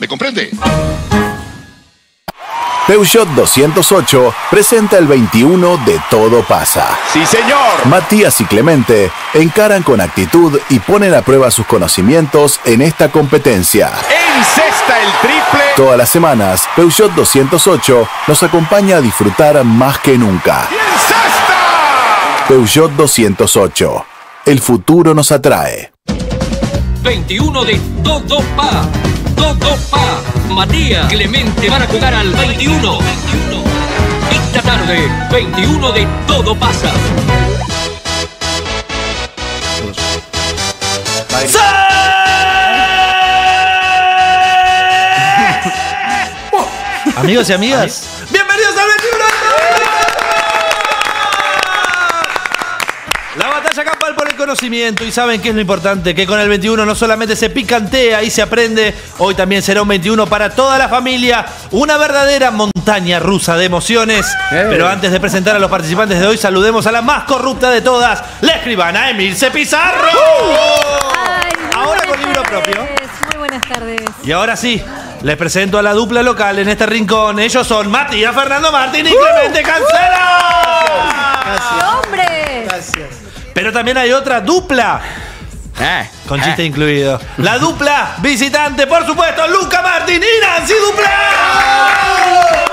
¿Me comprende? Peugeot 208 presenta el 21 de Todo Pasa. ¡Sí, señor! Matías y Clemente encaran con actitud y ponen a prueba sus conocimientos en esta competencia. ¡Encesta el triple! Todas las semanas, Peugeot 208 nos acompaña a disfrutar más que nunca. ¡Encesta! Peugeot 208. El futuro nos atrae. 21 de Todo Pasa. Todo pa, Matías, Clemente van a jugar al 21. Esta tarde, 21 de Todo Pasa. Amigos y amigas, bienvenidos al 21. La batalla campal por el conocimiento. Y saben que es lo importante, que con el 21 no solamente se picantea y se aprende. Hoy también será un 21 para toda la familia. Una verdadera montaña rusa de emociones. Pero antes de presentar a los participantes de hoy, saludemos a la más corrupta de todas, la escribana Emilce Pizarro. Ahora con libro propio. Muy buenas tardes. Y ahora sí, les presento a la dupla local en este rincón. Ellos son Matías Fernando Martín y Clemente Cancelo. Gracias. ¡Hombre! Gracias. Pero también hay otra dupla, con chiste incluido. La dupla visitante, por supuesto, Luca Martín y Nancy Dupláa.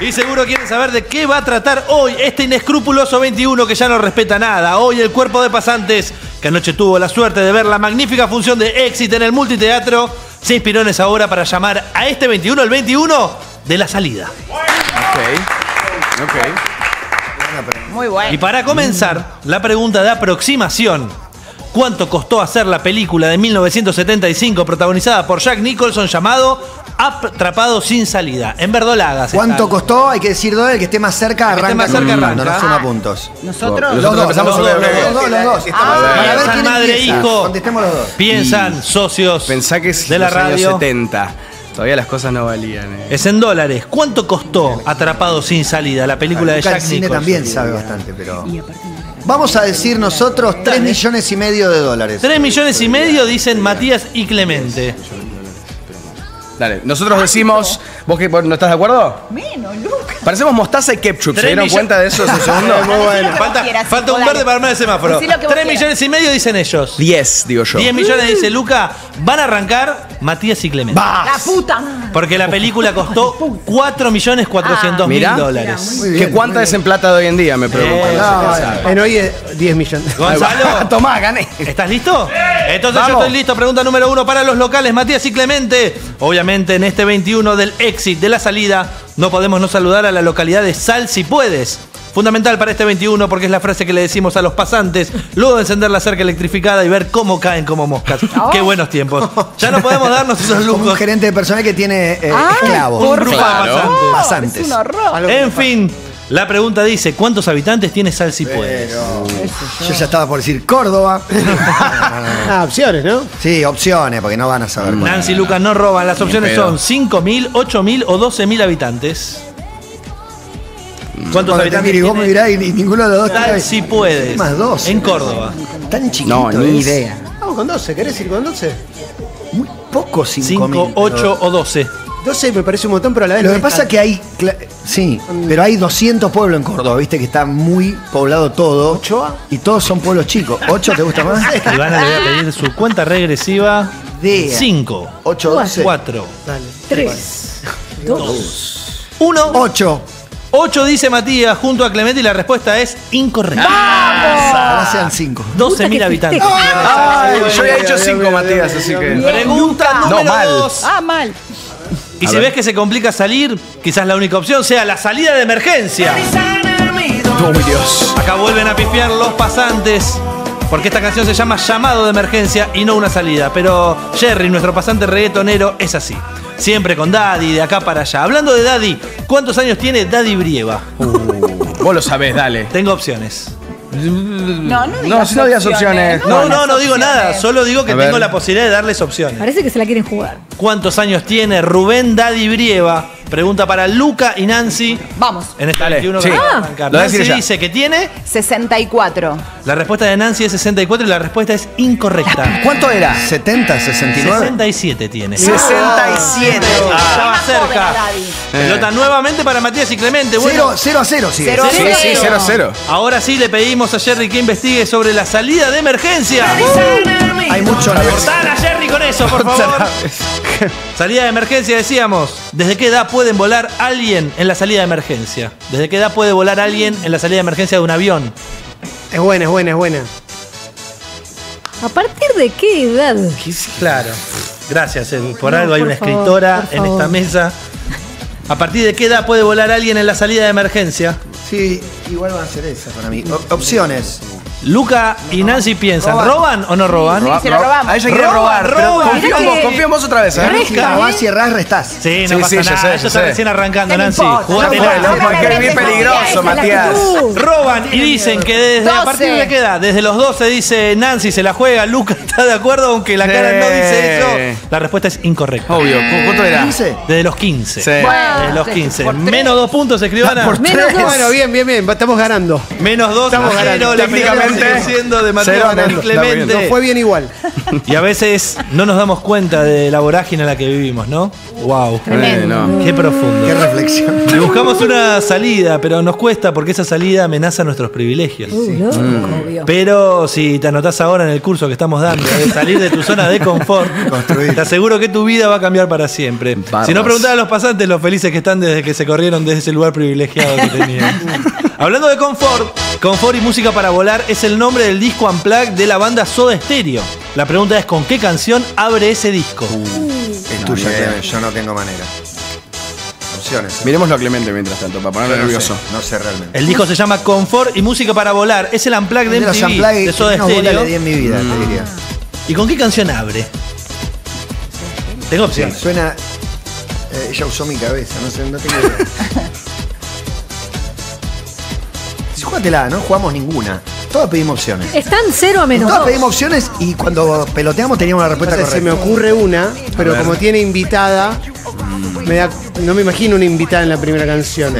Y seguro quieren saber de qué va a tratar hoy este inescrupuloso 21 que ya no respeta nada. Hoy el cuerpo de pasantes, que anoche tuvo la suerte de ver la magnífica función de Exit en el multiteatro, se inspiró en esa obra para llamar a este 21 el 21 de la salida. Ok. Muy bueno. Y para comenzar, la pregunta de aproximación. ¿Cuánto costó hacer la película de 1975 protagonizada por Jack Nicholson llamado Atrapado sin salida? En verdolagas. ¿Cuánto costó? Hay que decir dos, el que esté más cerca arranca. El que esté más cerca arranca. No suma puntos. ¿Nosotros? Los dos. Piensan madre e hijo. Contestemos los dos. Piensan socios de la radio. 70. Todavía las cosas no valían. Es en dólares. ¿Cuánto costó Atrapado sin salida, la película de Jack Nicholson? El cine también sabe bastante, pero... Vamos a decir nosotros 3 millones y medio de dólares. 3 millones y medio dicen Matías y Clemente. Dale, nosotros decimos... ¿Vos qué, no estás de acuerdo? Menos, Lucas. Parecemos mostaza y ketchup. ¿Se dieron cuenta de eso hace un segundo? Muy bueno. Falta un verde para armar el semáforo. 3 millones y medio dicen ellos. 10, digo yo. 10 millones dice Luca. Van a arrancar Matías y Clemente. ¡Bah! ¡La puta! Porque la película costó 4.400.000 dólares. ¿Qué cuánta es en plata de hoy en día? Me pregunto. En hoy es 10 millones. Gonzalo. Tomá, gané. ¿Estás listo? Entonces yo estoy listo. Pregunta número 1 para los locales, Matías y Clemente. Obviamente en este 21 del Exit de la salida, no podemos no saludar a la localidad de Salsipuedes. Fundamental para este 21 porque es la frase que le decimos a los pasantes luego de encender la cerca electrificada y ver cómo caen como moscas. ¡Qué buenos tiempos! Ya no podemos darnos esos lujos. Un gerente de personal que tiene esclavos. Un grupo de pasantes. En fin, la pregunta dice, ¿cuántos habitantes tiene Salsipuedes? Yo ya estaba por decir Córdoba. Opciones, ¿no? Sí, opciones, porque no van a saber. Nancy y Lucas no roban. Las opciones son 5.000, 8.000 o 12.000 habitantes. ¿Cuántos habitantes tiene? Vos me mirás y ninguno de los dos tiene. Salsipuedes. Más 12. En Córdoba. Tan chiquito. No, ni idea. Vamos con 12, ¿querés ir con 12? Muy poco, 5.000. 5, 8 o 12. 12 me parece un montón, pero a la vez... Lo que pasa es que hay... Sí, pero hay 200 pueblos en Córdoba, viste que está muy poblado todo. ¿Ochoa? Y todos son pueblos chicos. ¿Ocho te gusta más? Ivana le voy a pedir su cuenta regresiva. 5. 8, 12. 4. 3. 2. 1. 8. 8 dice Matías junto a Clemente y la respuesta es incorrecta. ¡Vamos! Ahora sean 5. 12.000 habitantes. Ay, yo había hecho 5, Matías, así que... Pregunta número 2. Ah, mal. Y si ves que se complica salir, quizás la única opción sea la salida de emergencia. ¡Oh, mi Dios! Acá vuelven a pifiar los pasantes, porque esta canción se llama Llamado de Emergencia y no una salida. Pero Jerry, nuestro pasante reggaetonero, es así. Siempre con Daddy, de acá para allá. Hablando de Daddy, ¿cuántos años tiene Daddy Brieva? Vos lo sabés, dale. Tengo opciones. No digas opciones. No digo nada. Solo digo que tengo la posibilidad de darles opciones. Parece que se la quieren jugar. ¿Cuántos años tiene Rubén Daddy Brieva, Pregunta para Luca y Nancy. Vamos. En este 21 que va a arrancar. Nancy dice que tiene 64. La respuesta de Nancy es 64 y la respuesta es incorrecta. ¿Cuánto era? ¿70? ¿69? 67 tiene. 67. Estaba cerca. Pelota nuevamente para Matías y Clemente. 0-0 sigue. Sí, 0-0. Ahora sí le pedimos a Jerry que investigue sobre la salida de emergencia. Hay mucho. Cortala a Jerry con eso, por favor. Salida de emergencia, decíamos. ¿Desde qué edad pueden volar alguien en la salida de emergencia? ¿Desde qué edad puede volar alguien en la salida de emergencia de un avión? Es buena, es buena, es buena. ¿A partir de qué edad? Claro. Gracias, por no, algo por hay una escritora en esta mesa. ¿A partir de qué edad puede volar alguien en la salida de emergencia? Sí, igual van a ser esas para mí. Opciones. Luca y Nancy piensan, ¿roban o no roban? Sí, se lo robamos. A ella quiere robar. Confío en vos otra vez. Vas, cierrás, restás. Sí, no pasa nada. Ellos están recién arrancando, Nancy. Jugátela. Porque es bien peligroso, Matías. Roban y dicen que desde a partir de qué edad. Desde los 12 dice Nancy, se la juega. Luca está de acuerdo, aunque la cara no dice eso. La respuesta es incorrecta. Obvio. ¿Cuánto era? Desde los 15. Desde los 15. Menos 2 puntos, escribana. Bueno, bien. Estamos ganando. Menos 2. Estamos ganando. Siendo de Matías Fernando Clemente. No fue bien igual. Y a veces no nos damos cuenta de la vorágine en la que vivimos, ¿no? Wow. Qué profundo. Qué reflexión. Le buscamos una salida, pero nos cuesta porque esa salida amenaza nuestros privilegios. Pero si te anotás ahora en el curso que estamos dando de salir de tu zona de confort, te aseguro que tu vida va a cambiar para siempre. Barras. Si no, preguntás a los pasantes los felices que están desde que se corrieron desde ese lugar privilegiado que tenían. Hablando de confort, Confort y Música para Volar es el nombre del disco Unplugged de la banda Soda Stereo. La pregunta es, ¿con qué canción abre ese disco? Es tuya, yo no tengo manera. Opciones. Miremoslo a Clemente mientras tanto, para ponerlo nervioso. No sé realmente. El disco se llama Confort y Música para Volar. Es el Unplugged de MTV, de Soda Stereo. En mi vida, te diría. ¿Y con qué canción abre? Tengo opciones. Suena... ella usó mi cabeza, no sé, no tengo idea. Júgatela, no jugamos ninguna. Todos pedimos opciones. Están 0 a menos. Todos pedimos opciones y cuando peloteamos teníamos la respuesta correcta. Se me ocurre una, pero como tiene invitada, no me imagino una invitada en la primera canción.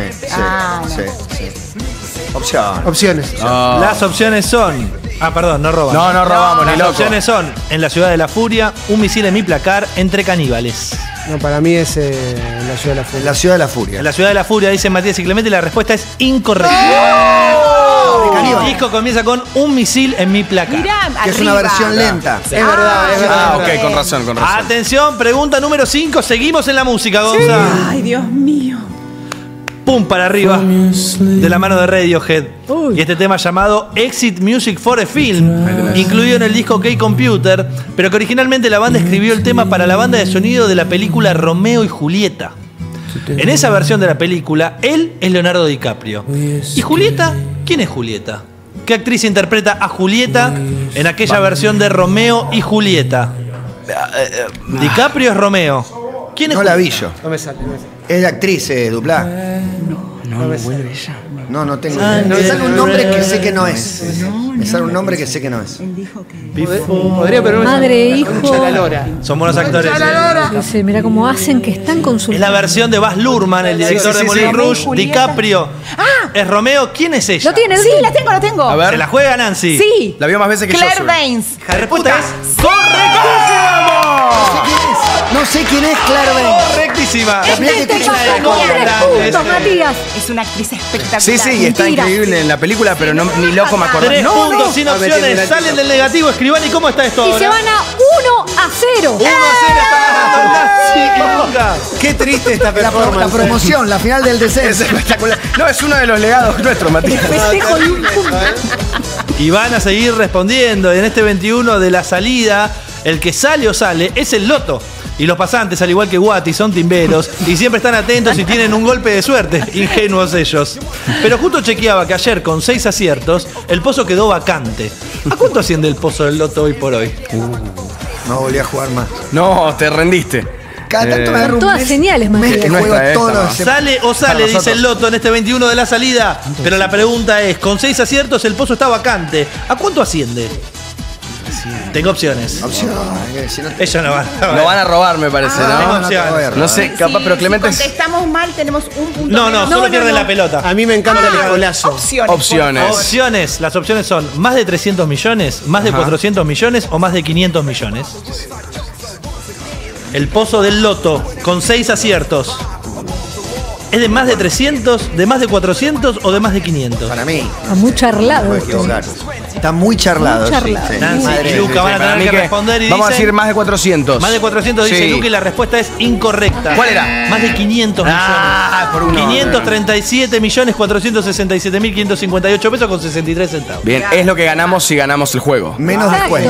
Sí. Opciones. Las opciones son... perdón, no robamos. No robamos, ni loco. Las opciones son En la ciudad de la furia, Un misil en mi placar, Entre caníbales. No, para mí es La ciudad de la furia. La ciudad de la furia. La ciudad de la furia, dice Matías y Clemente, y la respuesta es incorrecta. El disco comienza con Un misil en mi placar. Mirá, que es una versión lenta. Es verdad, es verdad. Ok, con razón. Atención, pregunta número 5. Seguimos en la música, Gonza. Ay, Dios mío. Pum para arriba, de la mano de Radiohead. Y este tema llamado Exit Music for a Film, incluido en el disco OK Computer, pero que originalmente la banda escribió el tema para la banda de sonido de la película Romeo y Julieta. En esa versión de la película, él es Leonardo DiCaprio. ¿Y Julieta? ¿Quién es Julieta? ¿Qué actriz interpreta a Julieta en aquella versión de Romeo y Julieta? DiCaprio es Romeo. ¿Quién es? No la vi yo. No me sale. Es la actriz, Dupláa. No tengo idea. Me sale un nombre que sé que no es. Me sale un nombre que sé que no es. Podría, pero no. Madre, hijo. Son buenos actores. Mira cómo hacen que están consultando. Es la versión de Baz Luhrmann, el director de Moulin Rouge. DiCaprio. Es Romeo. ¿Quién es ella? Sí, la tengo. A ver. Se la juega Nancy. Sí. La vio más veces que yo. Claire Danes. La respuesta es correctísimo. No sé quién es Claire Danes. Correctísima. Es una actriz espectacular. Sí, y está increíble en la película, pero no, ni loco me acordé. 3 puntos sin opciones. Salen del negativo, escriban. ¿Y cómo está esto ahora? Y se van a 1-0. 1-0. Qué triste esta performance. La promoción, la final del descenso. Es espectacular. No, es uno de los legados nuestros, Matías. Y van a seguir respondiendo. En este 21 de la salida, el que sale o sale es el loto. Y los pasantes, al igual que Guati, son timberos y siempre están atentos y tienen un golpe de suerte. Ingenuos ellos. Pero justo chequeaba que ayer, con 6 aciertos, el pozo quedó vacante. ¿A cuánto asciende el pozo del loto hoy por hoy? No volví a jugar más. No, te rendiste. Cada tanto me todas geniales, Matías. Sale o sale, dice el loto en este 21 de la salida. Pero la pregunta es, con 6 aciertos el pozo está vacante. ¿A cuánto asciende? Tengo opciones. Ellos no van a robar. No van a robar, me parece, ¿no? No sé, capaz, pero Clemente... Si contestamos mal, tenemos un punto. No, no, solo pierde la pelota. A mí me encanta el golazo. Opciones. Las opciones son más de 300 millones, más de 400 millones o más de 500 millones. El pozo del loto, con 6 aciertos. ¿Es de más de 300, de más de 400 o de más de 500? Para mí. Está muy charlado. Está muy charlado. Sí. Nancy y Luca van a tener que responder y vamos a decir más de 400. Más de 400 dice Luca y la respuesta es incorrecta. ¿Cuál era? Más de 500 millones. 537.467.558 pesos con 63 centavos. Bien, es lo que ganamos si ganamos el juego. Menos después. Y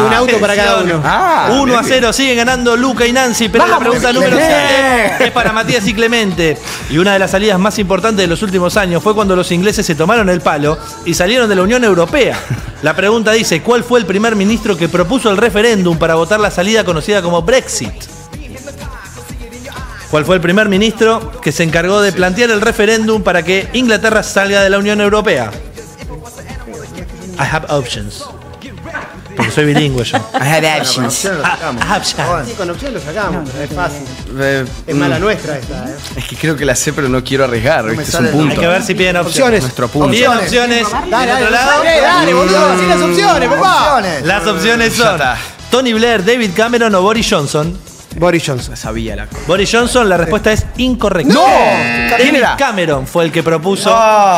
un auto para cada uno. 1-0, siguen ganando Luca y Nancy. Pero la pregunta número 7 es para Matías y Clemente. Y una de las salidas más importantes de los últimos años fue cuando los ingleses se tomaron el palo y salieron de la Unión Europea. La pregunta dice, ¿cuál fue el primer ministro que propuso el referéndum para votar la salida conocida como Brexit? ¿Cuál fue el primer ministro que se encargó de plantear el referéndum para que Inglaterra salga de la Unión Europea? I have options. Porque soy bilingüe yo. I have options. Sí, con opción lo sacamos, es fácil. Es mala nuestra esta, ¿eh? Es que creo que la sé, pero no quiero arriesgar. No, es un punto. Hay que ver si piden opciones. Nuestro punto. Piden opciones. Dale, boludo, así las opciones, papá. Las opciones son Tony Blair, David Cameron o Boris Johnson. Boris Johnson. Sabía la cosa. Boris Johnson, la respuesta es incorrecta. ¡No! David Cameron fue el que propuso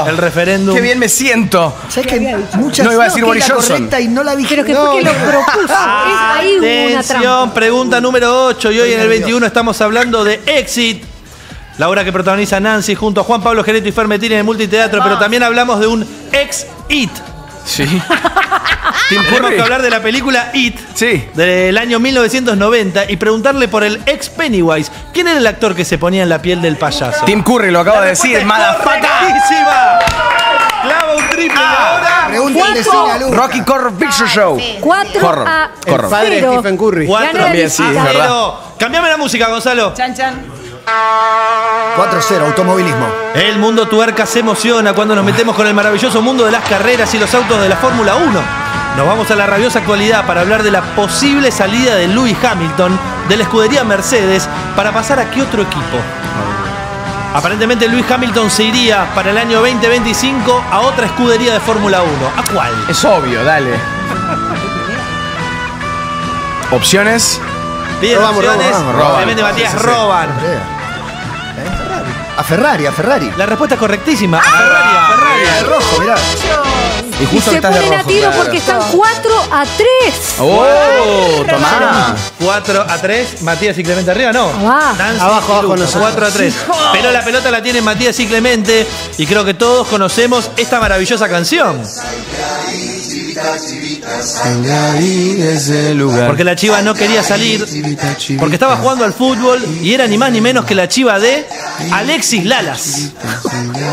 el referéndum. ¡Qué bien me siento! ¿Sabes que muchas no iba a decir Boris Johnson? Y no la vi. Pero que fue que lo propuso. Ahí hubo una trampa. Pregunta número 8. Y hoy en el 21 estamos hablando de Exit. La obra que protagoniza Nancy junto a Juan Pablo Gereto y Fermetín en el Multiteatro. Pero también hablamos de un Ex-It. Sí. Tenemos que hablar de la película It del año 1990 y preguntarle por el ex Pennywise. ¿Quién era el actor que se ponía en la piel del payaso? Tim Curry, lo acabo de decir, madafaca. Clava un triple ahora. Rocky Horror Picture Show. 4-0. El padre de Stephen Curry. 4 también, sí, es verdad. Cambiame la música, Gonzalo. Chan, chan. 4-0, automovilismo. El mundo tuerca se emociona cuando nos metemos con el maravilloso mundo de las carreras y los autos de la Fórmula 1. Nos vamos a la rabiosa actualidad para hablar de la posible salida de Lewis Hamilton de la escudería Mercedes para pasar a qué otro equipo. Aparentemente Lewis Hamilton se iría para el año 2025 a otra escudería de Fórmula 1. ¿A cuál? Es obvio, dale. Opciones. Obviamente Matías roban. A Ferrari. La respuesta es correctísima. A Ferrari. De rojo, mirá. Y justo se ponen a tiro porque están 4-3. ¡Oh! Tomá. 4-3. Matías y Clemente arriba, no. Abajo, nosotros. 4-3. Pero la pelota la tienen Matías y Clemente. Y creo que todos conocemos esta maravillosa canción. Porque la Chiva no quería salir, porque estaba jugando al fútbol y era ni más ni menos que la Chiva de Alexis Lalas,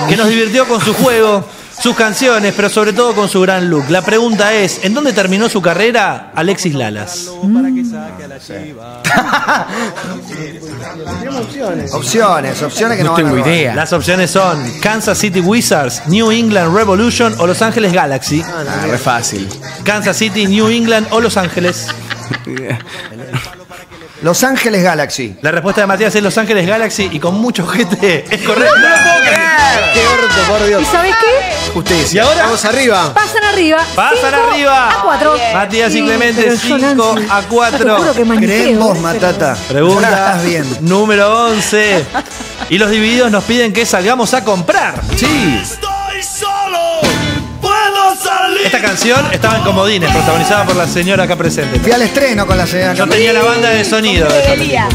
que nos divirtió con su juego, sus canciones, pero sobre todo con su gran look. La pregunta es, ¿en dónde terminó su carrera Alexis Lalas? Opciones que no tengo idea. Las opciones son Kansas City Wizards, New England Revolution o Los Ángeles Galaxy. Re fácil. Kansas City, New England o Los Ángeles. Los Ángeles Galaxy. La respuesta de Matías es Los Ángeles Galaxy y con mucho gente es correcto. ¡No lo puedo creer! ¡Qué orto, por Dios! ¿Y sabes qué? Justicia. Y ahora vamos arriba. Pasan arriba. 5-4. Matías y Clemente, 5-4. Creemos, Matata. Pregunta número 11. Y los divididos nos piden que salgamos a comprar. Sí. Estoy solo. Esta canción estaba en Comodines, protagonizada por la señora acá presente. Fui al estreno con la señora. Yo tenía la banda de sonido de esta película.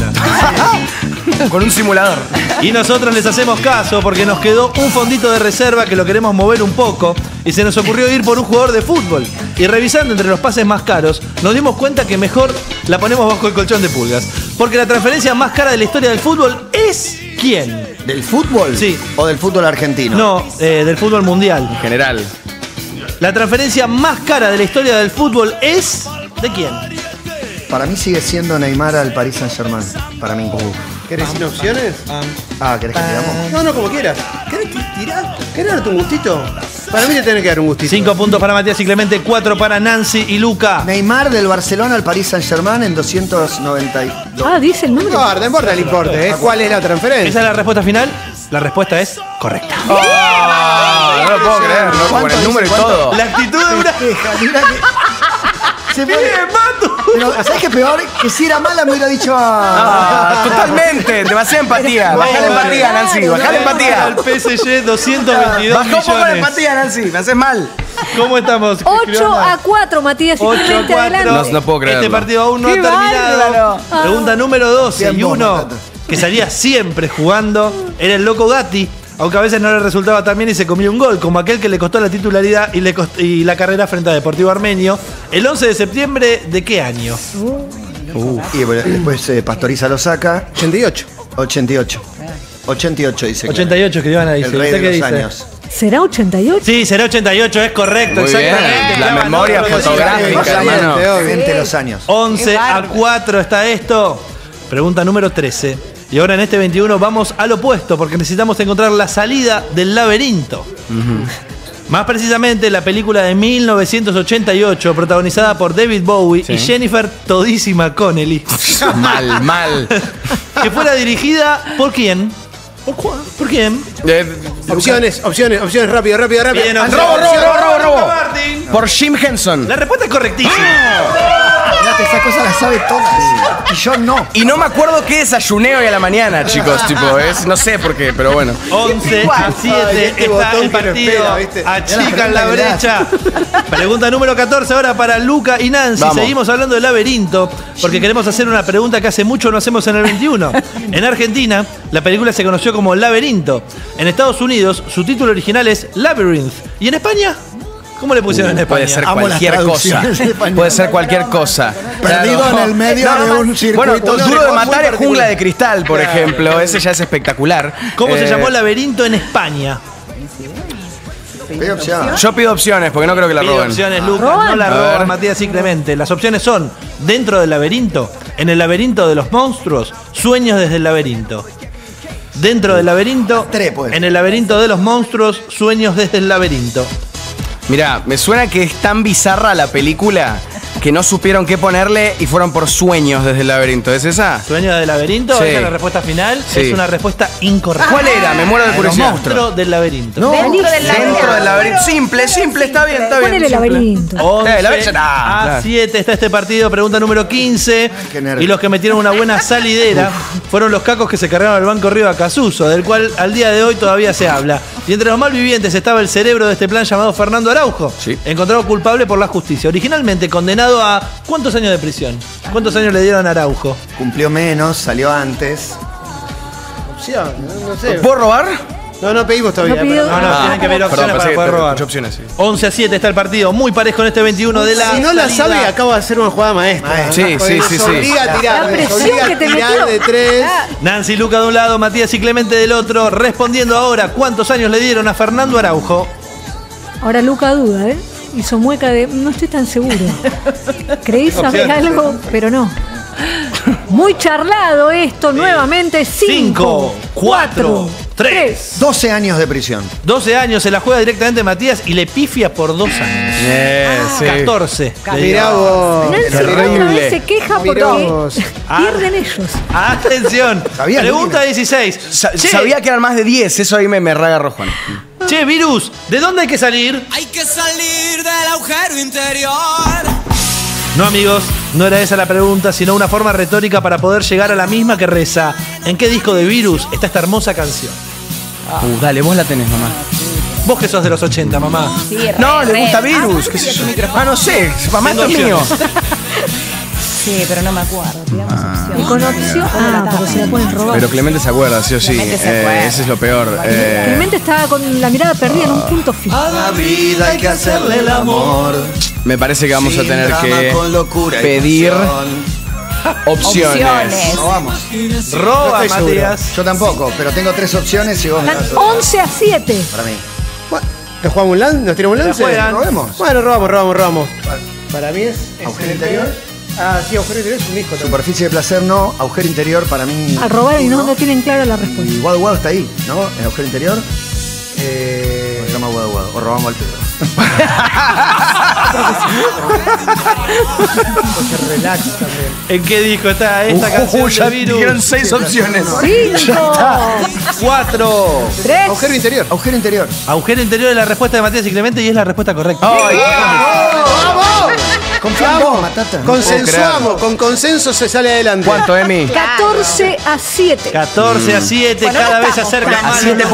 Con un simulador. Y nosotros les hacemos caso porque nos quedó un fondito de reserva que lo queremos mover un poco. Y se nos ocurrió ir por un jugador de fútbol. Y revisando entre los pases más caros, nos dimos cuenta que mejor la ponemos bajo el colchón de pulgas. Porque la transferencia más cara de la historia del fútbol es... ¿quién? ¿Del fútbol? Sí. ¿O del fútbol argentino? No, del fútbol mundial. En general. La transferencia más cara de la historia del fútbol es... ¿de quién? Para mí sigue siendo Neymar al Paris Saint-Germain. Para mí. ¿Querés sin opciones? ¿Querés que tiramos? No, como quieras. ¿Querés tirar? ¿Querés darte un gustito? Para mí le tiene que dar un gustito. 5 puntos para Matías y Clemente, 4 para Nancy y Luca. Neymar del Barcelona al Paris Saint-Germain en 292. Ah, dice el número. No importa el importe, ¿eh? ¿Cuál es la transferencia? ¿Esa es la respuesta final? La respuesta es correcta. Oh, no lo puedo creer, ¿no? Con el número y todo. La actitud de una... Pero, ¿sabes qué es peor? Que si era mala me hubiera dicho... Ah, totalmente, demasiada empatía. Baja la empatía, Nancy, baja la empatía. Al PSG 222 millones. Bajó poco la empatía, Nancy, me haces mal. ¿Cómo estamos? 8-4, Matías. 8-4, adelante. No puedo creerlo. Este partido aún no ha terminado. Pregunta número 12. Y uno que salía siempre jugando era el loco Gatti, aunque a veces no le resultaba tan bien y se comió un gol, como aquel que le costó la titularidad y, la carrera frente a Deportivo Armenio. El 11 de septiembre, ¿de qué año? Y bueno, después Pastoriza lo saca. 88 dice. 88 que iban a decir. El rey de los años. ¿Será 88? Sí, será 88, es correcto. Muy exactamente. Bien. La memoria fotográfica, hermano. Sí. Los años. 11-4 está esto. Pregunta número 13. Y ahora en este 21 vamos al opuesto, porque necesitamos encontrar la salida del laberinto. Más precisamente la película de 1988, protagonizada por David Bowie y Jennifer Todísima Connelly. mal. Que fuera dirigida por quién. ¿Por quién? Opciones, rápido. Robo. Por Jim Henson. La respuesta es correctísima. Esa cosa la sabe todas. Y yo no. Y no me acuerdo qué desayuné hoy a la mañana, chicos. Tipo, es, no sé por qué, pero bueno. 11-7 está el partido. Achican la brecha. Pregunta número 14 ahora para Luca y Nancy. Vamos. Seguimos hablando del laberinto, porque queremos hacer una pregunta que hace mucho no hacemos en el 21. En Argentina, la película se conoció como Laberinto. En Estados Unidos, su título original es Labyrinth. ¿Y en España? ¿Cómo le pusieron en España? Puede ser cualquier cosa. Perdido en el medio de un circuito. Bueno, Duro de Matar es Jungla de Cristal, por ejemplo. Ese ya es espectacular. ¿Cómo se llamó Laberinto en España? Yo pido opciones, porque no creo que la roben. Opciones, Lucas. No la roben, Matías y Clemente. Las opciones son Dentro del laberinto, En el laberinto de los monstruos, Sueños desde el laberinto. Dentro del laberinto, En el laberinto de los monstruos, Sueños desde el laberinto. Mirá, me suena que es tan bizarra la película que no supieron qué ponerle y fueron por Sueños desde el laberinto. ¿Es esa? ¿Sueños del laberinto? Sí. ¿Esa es la respuesta final? Sí. Es una respuesta incorrecta. ¿Cuál era? Me muero de curiosidad. Monstruo del laberinto. No, dentro del laberinto. Simple, está bien, está bien. ¿Cuál es el laberinto? 11-7 está este partido. Pregunta número 15. Ay, y los que metieron una buena salidera fueron los cacos que se cargaron al Banco Río a Casuso, del cual al día de hoy todavía se habla. Y entre los malvivientes estaba el cerebro de este plan llamado Fernando Araujo, encontrado culpable por la justicia. Originalmente condenado a... ¿cuántos años de prisión? ¿Cuántos años le dieron a Araujo? Cumplió menos, salió antes. Opción, no sé. ¿Puedo robar? No pedimos todavía. No, tienen que pedir opciones para poder robar. 11-7 está el partido, muy parejo en este 21 de la... Si no la sabe, acaba de hacer una jugada maestra. Sí. Obliga a tirar. La presión que te metió. De 3. Nancy y Luca de un lado, Matías y Clemente del otro. Respondiendo ahora, ¿cuántos años le dieron a Fernando Araujo? Ahora Luca duda, ¿eh? Hizo mueca de... no estoy tan seguro. Creí saber algo, pero no. Muy charlado esto, nuevamente. 5, 4, 3. 12 años de prisión. 12 años, se la juega directamente Matías y le pifia por 2 años. 14. Mirá vos. Nancy se queja porque pierden ellos. Atención. Pregunta 16. Sabía que eran más de 10, eso ahí me raga Juan. Che, Virus, ¿de dónde hay que salir? Hay que salir del agujero interior. No, amigos, no era esa la pregunta, sino una forma retórica para poder llegar a la misma que reza: ¿en qué disco de Virus está esta hermosa canción? Dale, vos la tenés, mamá. Vos que sos de los 80, mamá. Sí, le gusta Virus. ¿Qué es? No sé, mamá, esto es mío. Sí, pero no me acuerdo. Y con opción, porque se la pueden robar. Pero Clemente se acuerda, sí o sí. Ese es lo peor. Clemente estaba con la mirada perdida en un punto fijo. A la vida hay que hacerle el amor. Me parece que vamos a tener que pedir opciones. No vamos. Roba, Matías. Yo tampoco, pero tengo 3 opciones y vos me das. 11-7. Para mí. ¿Nos jugamos un lance? ¿Nos tiramos un lance? ¿Robemos? Bueno, robamos. Para mí es... ¿agujero interior? Ah, sí, agujero interior es un disco. Superficie de placer no, agujero interior para mí... Al robar y no tienen clara la respuesta. Y Wild Wild está ahí, ¿no? En agujero interior. Se llama Wild Wild. o robamos al Pedro. Porque relax también. ¿En qué disco está esta canción? Ya vieron 6 opciones. 5, 4, 3. Agujero interior. Agujero interior. Agujero interior es la respuesta de Matías y Clemente y es la respuesta correcta. Oh, yeah. Confiamos, consensuamos, con consenso se sale adelante. ¿Cuánto, Emi? 14-7. 14-7, bueno, cada vez se acerca más. 7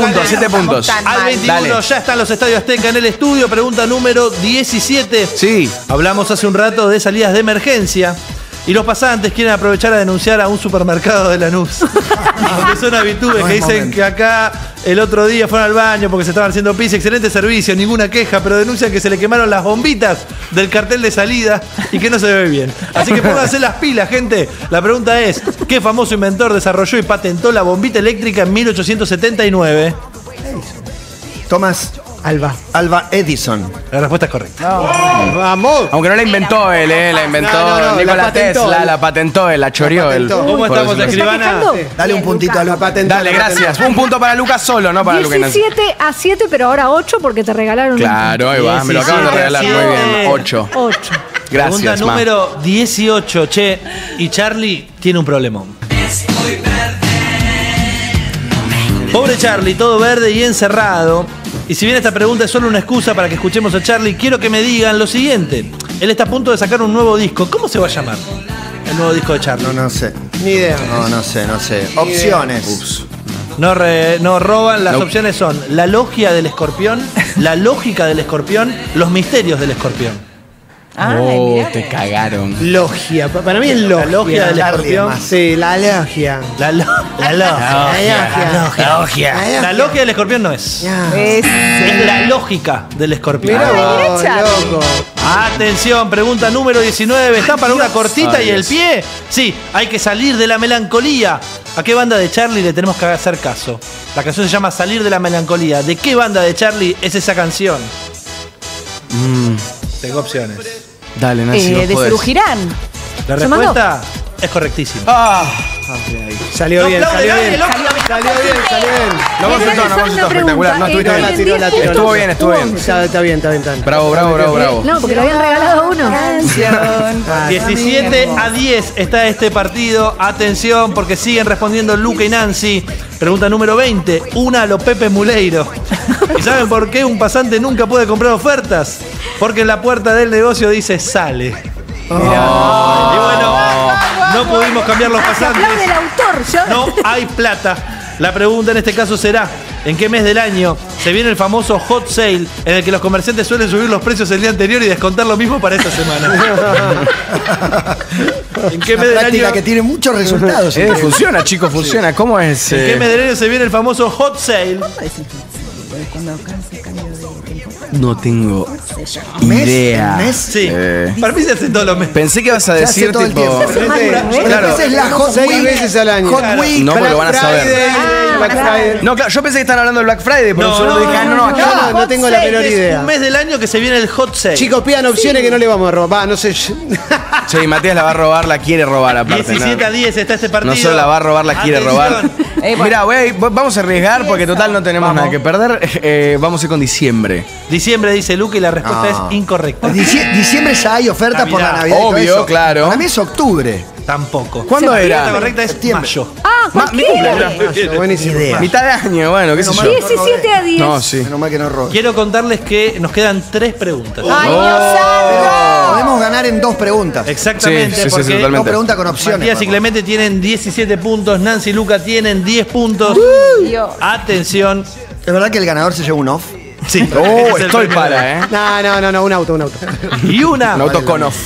puntos. Al 21 dale. Ya están los estadios Azteca en el estudio. Pregunta número 17. Sí. Hablamos hace un rato de salidas de emergencia. Y los pasantes quieren aprovechar a denunciar a un supermercado de Lanús. Porque son habitudes que dicen momento. Que acá el otro día fueron al baño porque se estaban haciendo pis. Excelente servicio, ninguna queja, pero denuncian que se le quemaron las bombitas del cartel de salida y que no se ve bien. Así que pónganse las pilas, gente. La pregunta es, ¿qué famoso inventor desarrolló y patentó la bombita eléctrica en 1879? Tomás. Alba Edison. La respuesta es correcta. Oh, ¡vamos! Aunque no la inventó él, la inventó Nikola Tesla, la patentó él, la choreó él. ¿Cómo estamos, escribana? Dale un puntito a la patente. Dale, gracias. Un punto para Lucas solo, no para Lucas. 17-7, pero ahora 8 porque te regalaron. Claro, ahí va, me lo acaban de regalar. Muy bien, 8. Gracias, Pregunta número 18, che. Y Charlie tiene un problemón. Pobre Charlie, todo verde y encerrado. Y si bien esta pregunta es solo una excusa para que escuchemos a Charlie, quiero que me digan lo siguiente. Él está a punto de sacar un nuevo disco. ¿Cómo se va a llamar el nuevo disco de Charlie? No sé. Ni idea. No sé. Ni opciones. No roban. Las opciones son La logia del escorpión, La lógica del escorpión, Los misterios del escorpión. Te cagaron. Logia, para mí es logia. La logia del escorpión. Sí, la logia. La logia. La logia del escorpión no es. Yeah. Es la lógica del escorpión. Loco. Atención, pregunta número 19. ¿Está para una cortita y el pie? Sí, hay que salir de la melancolía. ¿A qué banda de Charlie le tenemos que hacer caso? La canción se llama Salir de la melancolía. ¿De qué banda de Charlie es esa canción? Tengo opciones. Dale, Nancy. De Surugirán. La respuesta es correctísima. Salió bien. No consultó, espectacular. No estuviste bien. Estuvo bien. Está bien. Bravo. No, porque le habían regalado uno. 17-10 está este partido. Atención, porque siguen respondiendo Luca y Nancy. Pregunta número 20. Una a los Pepe Muleiro. ¿Y saben por qué un pasante nunca puede comprar ofertas? Porque en la puerta del negocio dice sale. Oh. Y bueno, no pudimos cambiar los pasantes. No hay plata. La pregunta en este caso será, ¿en qué mes del año se viene el famoso Hot Sale en el que los comerciantes suelen subir los precios el día anterior y descontar lo mismo para esta semana? ¿En qué mes del año? Que tiene muchos resultados. Funciona, chicos, funciona. Sí. ¿Cómo es? ¿En qué mes del año se viene el famoso Hot Sale? No tengo idea. ¿Mes? Sí. Para mí se hace todos los meses. Pensé que ibas a decir todo tipo. Claro. Es la Hot 6 veces al año. Hot Week. No, porque van a saber. Black Friday. No, claro, yo pensé que estaban hablando del Black Friday, pero yo dije, no tengo la menor idea. Es un mes del año que se viene el Hot 6. Chicos, pidan opciones que no le vamos a robar. No sé. Sí, Matías la va a robar, la quiere robar aparte. 17-10 está este partido. No solo la va a robar, la quiere robar. Mirá, vamos a arriesgar porque total no tenemos nada que perder. Vamos a ir con diciembre. Diciembre dice Luca y la respuesta es incorrecta. Diciembre ya hay ofertas por la Navidad. Obvio, y todo eso. Claro. Para mí es octubre. Tampoco. ¿Cuándo era? La correcta es septiembre. Mayo. Buenísimo. Mitad de año, bueno, qué sé yo. 17-10. No, sí. Menos mal que no robo. Quiero contarles que nos quedan 3 preguntas. ¡Ay, Dios santo! Podemos ganar en 2 preguntas. Exactamente. Sí, porque 2 preguntas con opciones. Matías y Clemente tienen 17 puntos. Nancy y Luca tienen 10 puntos. Atención. ¿Es verdad que el ganador se lleva un off? Sí. Estoy para, No, un auto. Y una. Un auto con off.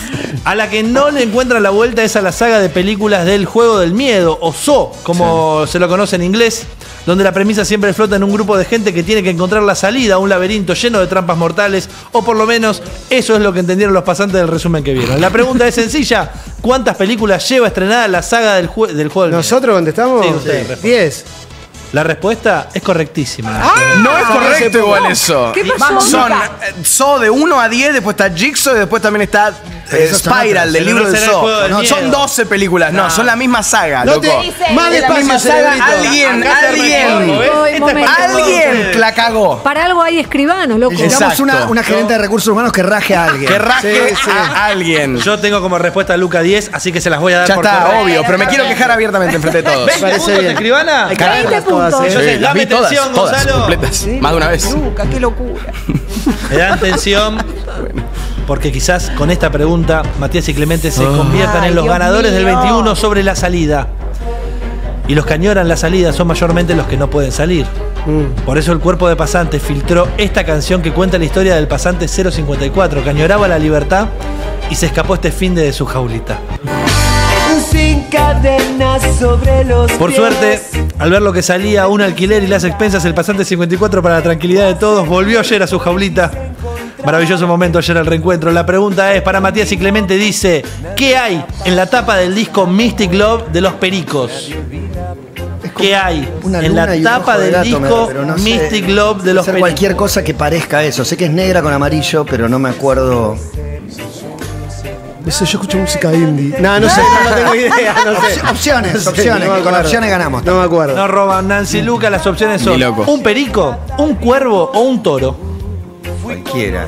A la que no le encuentran la vuelta es a la saga de películas del Juego del Miedo, o Saw, como se lo conoce en inglés, donde la premisa siempre flota en un grupo de gente que tiene que encontrar la salida a un laberinto lleno de trampas mortales, o por lo menos eso es lo que entendieron los pasantes del resumen que vieron. La pregunta es sencilla, ¿cuántas películas lleva estrenada la saga del Juego del Miedo? ¿Nosotros contestamos? Sí, ustedes. 10. La respuesta es correctísima. ¡Ah! No es correcto igual eso. ¿Qué pasó? Son So de 1 a 10, después está Jigsaw y después también está Spiral del libro de So. No, son 12 películas, no, son la misma saga. No te dice. Más de la misma saga. Alguien la cagó. Para algo hay escribanos, loco. Necesitamos una gerente de recursos humanos que raje a alguien. Que raje a alguien. Yo tengo como respuesta a Luca 10, así que se las voy a dar por correcto. Ya está, obvio, pero me quiero quejar abiertamente enfrente de todos. ¿20 puntos de escribana? 20 puntos. Entonces, dame tensión, Gonzalo. Más de una vez. Luca, qué locura. Me dan tensión porque quizás con esta pregunta Matías y Clemente se conviertan en los ganadores del 21 sobre la salida. Y los que añoran la salida son mayormente los que no pueden salir. Por eso el cuerpo de pasantes filtró esta canción que cuenta la historia del pasante 054 que añoraba la libertad y se escapó este finde de su jaulita. Sin cadenas sobre los pies. Por suerte, al ver lo que salía, un alquiler y las expensas, el pasante 54 para la tranquilidad de todos volvió ayer a su jaulita. Maravilloso momento ayer el reencuentro. La pregunta es para Matías y Clemente, dice: ¿qué hay en la tapa del disco Mystic Love de los Pericos? ¿Qué hay en la tapa del disco Mystic Love de los Pericos? Cualquier cosa que parezca eso. Sé que es negra con amarillo, pero no me acuerdo. No sé, yo escucho música indie. No, no sé, no tengo idea. No sé. Opciones. No, con opciones ganamos. No me acuerdo. No roban, Nancy, Luca, las opciones son un perico, un cuervo o un toro. Cualquiera.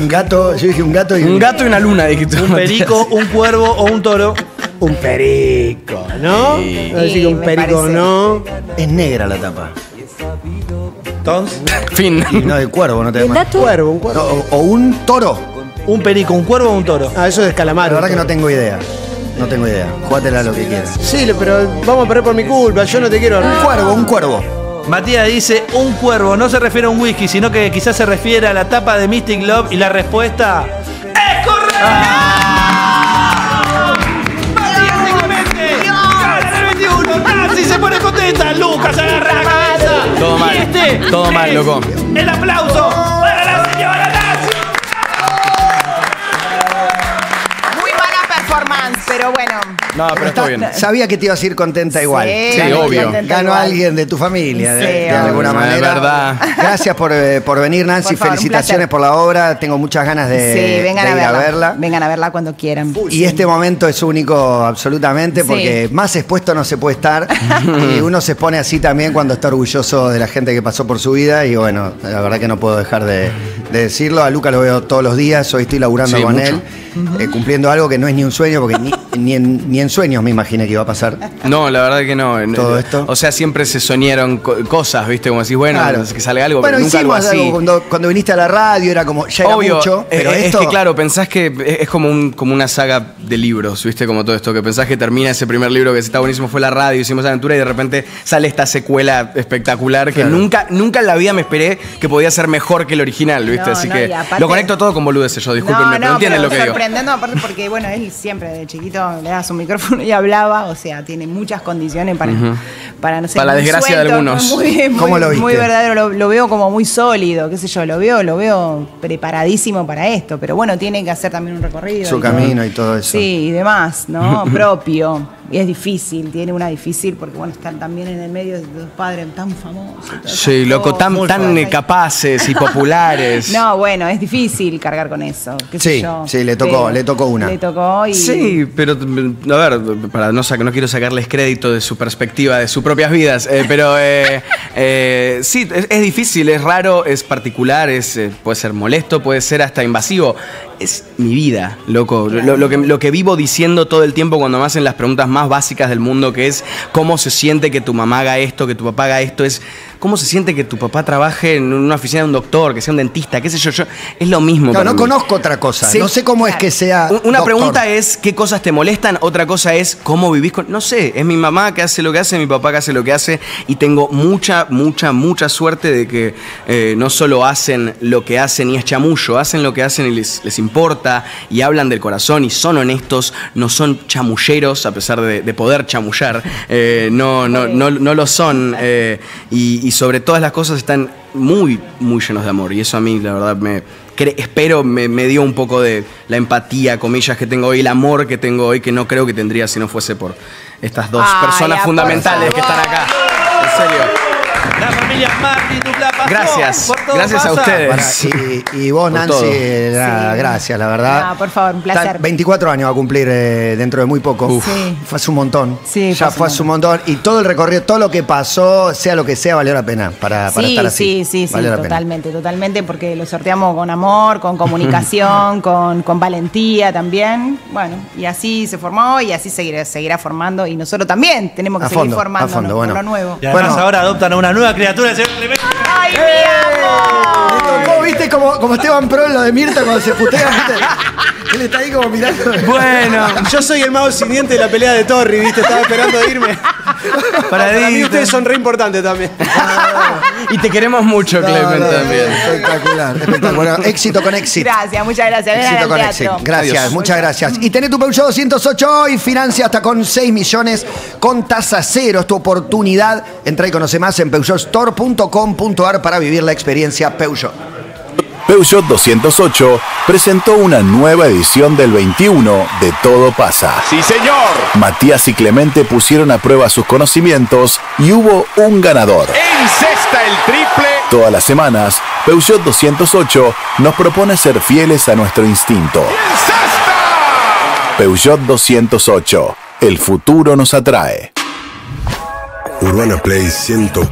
Un gato, yo dije un gato y un gato y una luna. Un perico, un cuervo o un toro. Un perico, ¿no? Sí. No decir que un perico, ¿no? Es negra la tapa. Entonces. Fin. Y no, de cuervo, no te llamas. Cuervo, un cuervo. O un toro. Un perico, un cuervo o un toro. Ah, eso es calamar. La verdad que no tengo idea. No tengo idea. Jugátela lo que quieras. Sí, pero vamos a perder por mi culpa. Yo no te quiero. Un cuervo. Matías dice un cuervo. No se refiere a un whisky, sino que quizás se refiere a la tapa de Mystic Love. Y la respuesta ¡es correcta! ¡Matías se comete! ¡Gana el 21! ¡Nancy se pone contenta! ¡Lucas agarra la cabeza! Todo mal. Todo mal, loco. ¡El aplauso para la señora Nancy! Pero bueno, no, pero está bien. Sabía que te ibas a ir contenta igual. Sí, obvio. Ganó alguien de tu familia, de alguna manera. Verdad. Gracias por venir, Nancy. Por favor, felicitaciones por la obra. Tengo muchas ganas de, vengan a verla. Vengan a verla cuando quieran. Y este momento es único, absolutamente, porque más expuesto no se puede estar. Y uno se pone así también cuando está orgulloso de la gente que pasó por su vida. Y bueno, la verdad que no puedo dejar de decirlo. A Luca lo veo todos los días. Hoy estoy laburando con él. Cumpliendo algo que no es ni un sueño, porque ni en sueños me imaginé que iba a pasar. No, la verdad que no. Todo esto. O sea, siempre se soñaron cosas, ¿viste? Como decís, bueno, que salga algo, pero nunca algo así. Algo, cuando viniste a la radio era como, ya era mucho, pero esto... Es que claro, pensás que es como una saga de libros, ¿viste? Como todo esto, que pensás que termina ese primer libro que está buenísimo, fue la radio, hicimos aventura y de repente sale esta secuela espectacular que nunca en la vida me esperé que podía ser mejor que el original, ¿viste? No, así que aparte... lo conecto todo con boludeces yo, discúlpenme, pero entienden lo que digo. Sorprendiendo aparte porque, bueno, él siempre de chiquito le das un micrófono y hablaba, o sea, tiene muchas condiciones para no sé, para la desgracia de algunos. ¿Cómo lo viste? Muy verdadero, lo veo como muy sólido, qué sé yo, lo veo preparadísimo para esto, pero bueno, tiene que hacer también un recorrido. Su camino y todo eso. Sí, y demás, ¿no? Propio. Y es difícil, tiene una difícil porque, bueno, están también en el medio de dos padres tan famosos. Sí, loco, tan capaces y populares. No, bueno, es difícil cargar con eso. Qué sé yo. Sí, le tocó una. Le tocó y... Sí, pero, a ver, no quiero sacarles crédito de su perspectiva, de sus propias vidas, pero sí, es difícil, es raro, es particular, puede ser molesto, puede ser hasta invasivo. Es mi vida, loco. Lo que vivo diciendo todo el tiempo cuando me hacen las preguntas más básicas del mundo, que es cómo se siente que tu mamá haga esto, que tu papá haga esto, es cómo se siente que tu papá trabaje en una oficina de un doctor, que sea un dentista, qué sé yo. Es lo mismo. No conozco otra cosa. Sí. No sé cómo es que sea. Una pregunta es qué cosas te molestan, otra cosa es cómo vivís con... No sé, es mi mamá que hace lo que hace, mi papá que hace lo que hace, y tengo mucha, mucha, mucha suerte de que no solo hacen lo que hacen y es chamullo, hacen lo que hacen y les importa y hablan del corazón y son honestos, no son chamulleros a pesar de poder chamullar, no lo son, y sobre todas las cosas están muy, muy llenos de amor, y eso a mí la verdad me... espero me dio un poco de la empatía, comillas, que tengo hoy, el amor que tengo hoy, que no creo que tendría si no fuese por estas dos personas fundamentales que están acá. En serio. La familia Martín Dupláa pasó. Gracias. Gracias a ustedes. Y vos, Nancy, gracias, la verdad. No, por favor, un placer. 24 años va a cumplir dentro de muy poco. Sí. Fue hace un montón. Sí, ya fue hace un montón. Y todo el recorrido, todo lo que pasó, sea lo que sea, valió la pena para estar así. Sí, sí, valió totalmente, totalmente, porque lo sorteamos con amor, con comunicación, con valentía también. Bueno, y así se formó y así seguirá formando. Y nosotros también tenemos que seguir formando con lo nuevo. Y además ahora adoptan a una nueva criatura, señor Clemente. ¡Ay, mi amor! ¿Viste como Esteban Pro en lo de Mirta cuando se putea? Él está ahí como mirando. Bueno, yo soy el mago sin dientes de la pelea de Torri, ¿viste? Estaba esperando irme. Para mí ustedes son re importantes también. Y te queremos mucho, Clemente, también. Espectacular, espectacular. Bueno, éxito con Exit. Gracias, muchas gracias. Éxito con Exit. Gracias, muchas gracias. Y tenés tu Peugeot 208 y financia hasta con 6 millones con tasa cero. Es tu oportunidad. Entra y conoce más en PeugeotStore.com.ar para vivir la experiencia Peugeot. Peugeot 208 presentó una nueva edición del 21 de Todo Pasa. ¡Sí, señor! Matías y Clemente pusieron a prueba sus conocimientos y hubo un ganador. ¡Encesta el triple! Todas las semanas, Peugeot 208 nos propone ser fieles a nuestro instinto. ¡Encesta! Peugeot 208. El futuro nos atrae. Urbana Play 104.